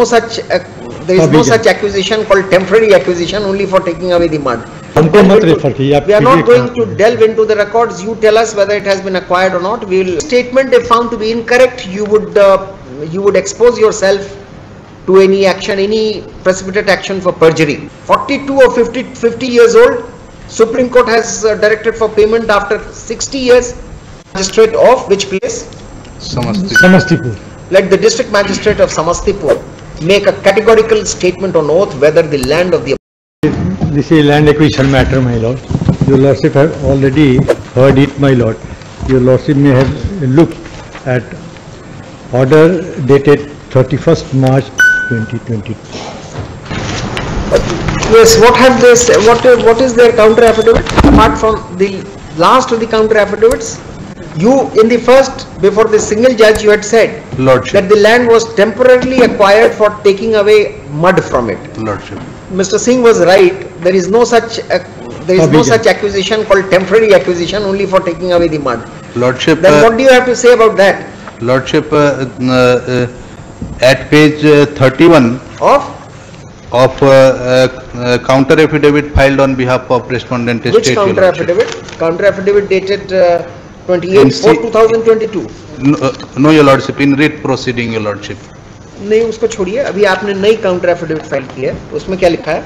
no such there is no such accusation called temporary accusation only for taking away the mud. We are not going to delve into the records. You tell us whether it has been acquired or not. We will statement if found to be incorrect, you would expose yourself to any action, any precipitate action for perjury. 42 or 50 years old, Supreme Court has directed for payment after 60 years. Magistrate of which place? Samastipur. Let the district magistrate of Samastipur make a categorical statement on oath whether the land of the... This is a land acquisition matter, my lord. Your lordship have already heard it, my lord. Your lordship may have looked at order dated 31st March 2020. Yes, what have they said? What is their counter affidavit? Apart from the last of the counter affidavits, you in the first, before the single judge, you had said, lordship, that the land was temporarily acquired for taking away mud from it. Lordship. Mr. Singh was right. There is no such there is no such accusation called temporary accusation only for taking away the mud. Lordship. Then what do you have to say about that? Lordship, at page 31 of counter affidavit filed on behalf of respondent. Which counter affidavit? Counter affidavit dated 28/4/2022. No, your lordship, in writ proceeding, your lordship. नहीं, उसको छोड़िए, अभी आपने नई counter affidavit file की है, उसमें क्या लिखा है?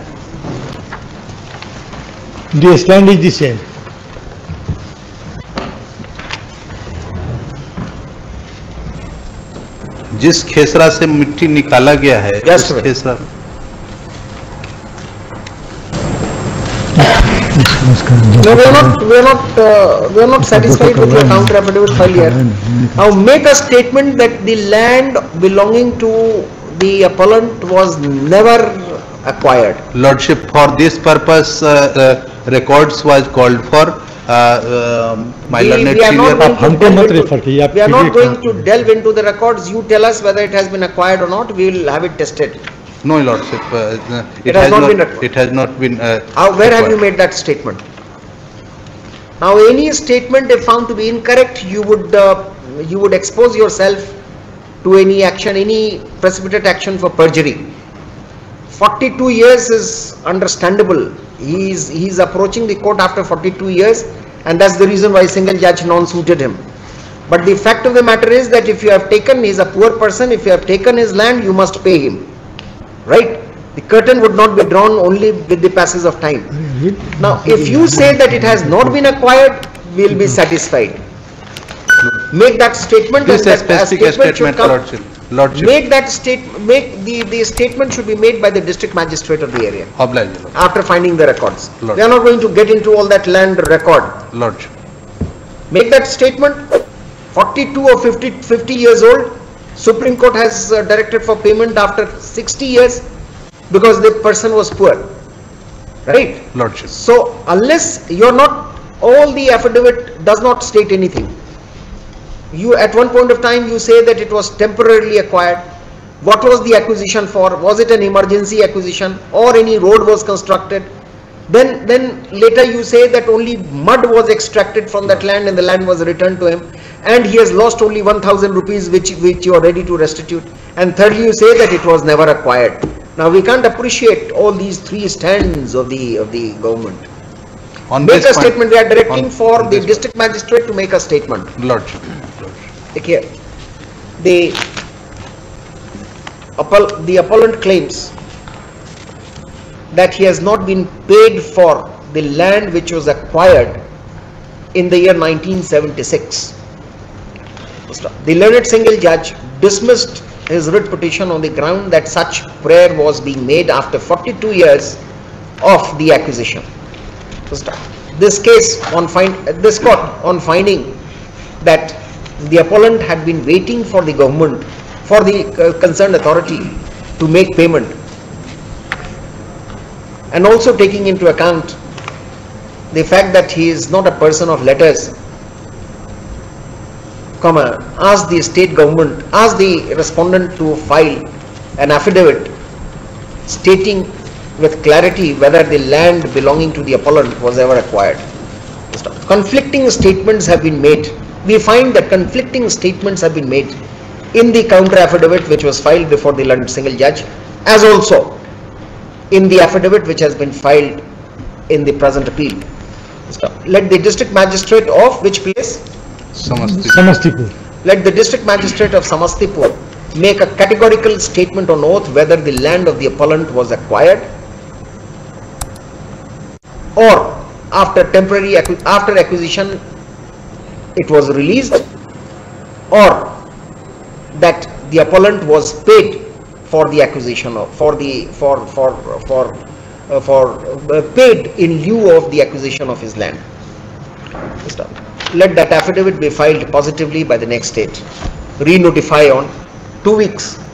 The stand is the same. जिस खेसरा से मिट्टी निकाला गया है, yes, उस खेसरा No, we are not satisfied with your counter affidavit file here. Now make a statement that the land belonging to the appellant was never acquired. Lordship, for this purpose, records was called for. My lord, we are not going to delve into the records. You tell us whether it has been acquired or not. We will have it tested. No, your lordship, it has not been where required. Have you made that statement? Now any statement if found to be incorrect, you would expose yourself to any action, any precipitate action for perjury. 42 years is understandable. He is approaching the court after 42 years, and that's the reason why single judge non-suited him. But the fact of the matter is that if you have taken, he's a poor person, if you have taken his land, you must pay him. Right, the curtain would not be drawn only with the passage of time. Now, if you say that it has not been acquired, we will be satisfied. Make that statement. This is specific statement, lordship. Make that statement. Make the statement should be made by the district magistrate of the area. Obliged. After finding the records, lordship. We are not going to get into all that land record. Lordship. Make that statement. 42 or 50 years old. Supreme Court has directed for payment after 60 years because the person was poor, right? Lordship. So unless you're not, all the affidavit does not state anything. You at one point of time you say that it was temporarily acquired. What was the acquisition for? Was it an emergency acquisition or any road was constructed? Then later you say that only mud was extracted from that land and the land was returned to him and he has lost only 1,000 rupees which you are ready to restitute. And thirdly you say that it was never acquired. Now we can't appreciate all these three stands of the government. On make a point, statement. We are directing for the district magistrate to make a statement. Lordship. Here, the appellant claims that he has not been paid for the land which was acquired in the year 1976. The learned single judge dismissed his writ petition on the ground that such prayer was being made after 42 years of the acquisition. This court, on finding that the appellant had been waiting for the government, for the concerned authority to make payment, and also taking into account the fact that he is not a person of letters, asked the state government, asked the respondent to file an affidavit stating with clarity whether the land belonging to the appellant was ever acquired. Conflicting statements have been made. We find that conflicting statements have been made. in the counter affidavit which was filed before the London single judge, as also in the affidavit which has been filed in the present appeal. So, let the district magistrate of which place? Samastipur. Let the district magistrate of Samastipur make a categorical statement on oath whether the land of the appellant was acquired or after temporary acquisition it was released, or that the appellant was paid for the acquisition or paid in lieu of the acquisition of his land. Let that affidavit be filed positively by the next date. Re-notify on 2 weeks.